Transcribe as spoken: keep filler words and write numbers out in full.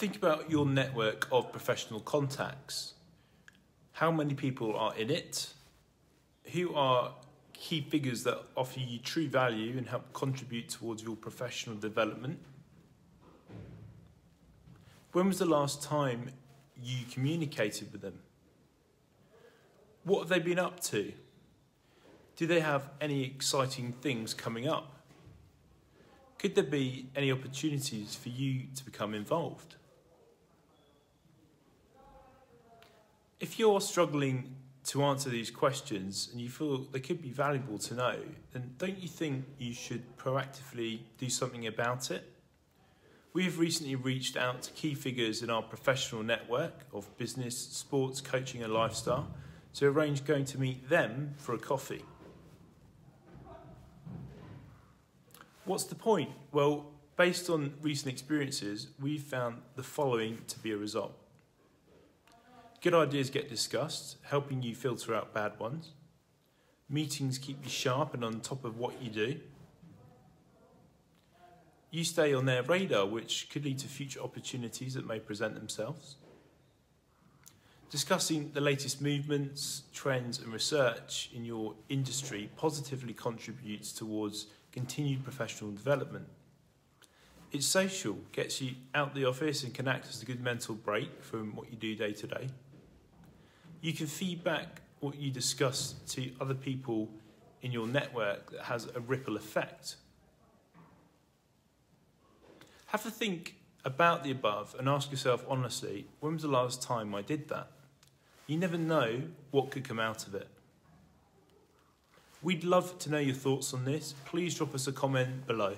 Think about your network of professional contacts. How many people are in it? Who are key figures that offer you true value and help contribute towards your professional development? When was the last time you communicated with them? What have they been up to? Do they have any exciting things coming up? Could there be any opportunities for you to become involved? If you're struggling to answer these questions and you feel they could be valuable to know, then don't you think you should proactively do something about it? We've recently reached out to key figures in our professional network of business, sports, coaching and lifestyle to arrange going to meet them for a coffee. What's the point? Well, based on recent experiences, we've found the following to be a result. Good ideas get discussed, helping you filter out bad ones. Meetings keep you sharp and on top of what you do. You stay on their radar, which could lead to future opportunities that may present themselves. Discussing the latest movements, trends and research in your industry positively contributes towards continued professional development. It's social, gets you out the office and can act as a good mental break from what you do day to day. You can feedback what you discuss to other people in your network that has a ripple effect. Have to think about the above and ask yourself honestly, when was the last time I did that? You never know what could come out of it. We'd love to know your thoughts on this. Please drop us a comment below.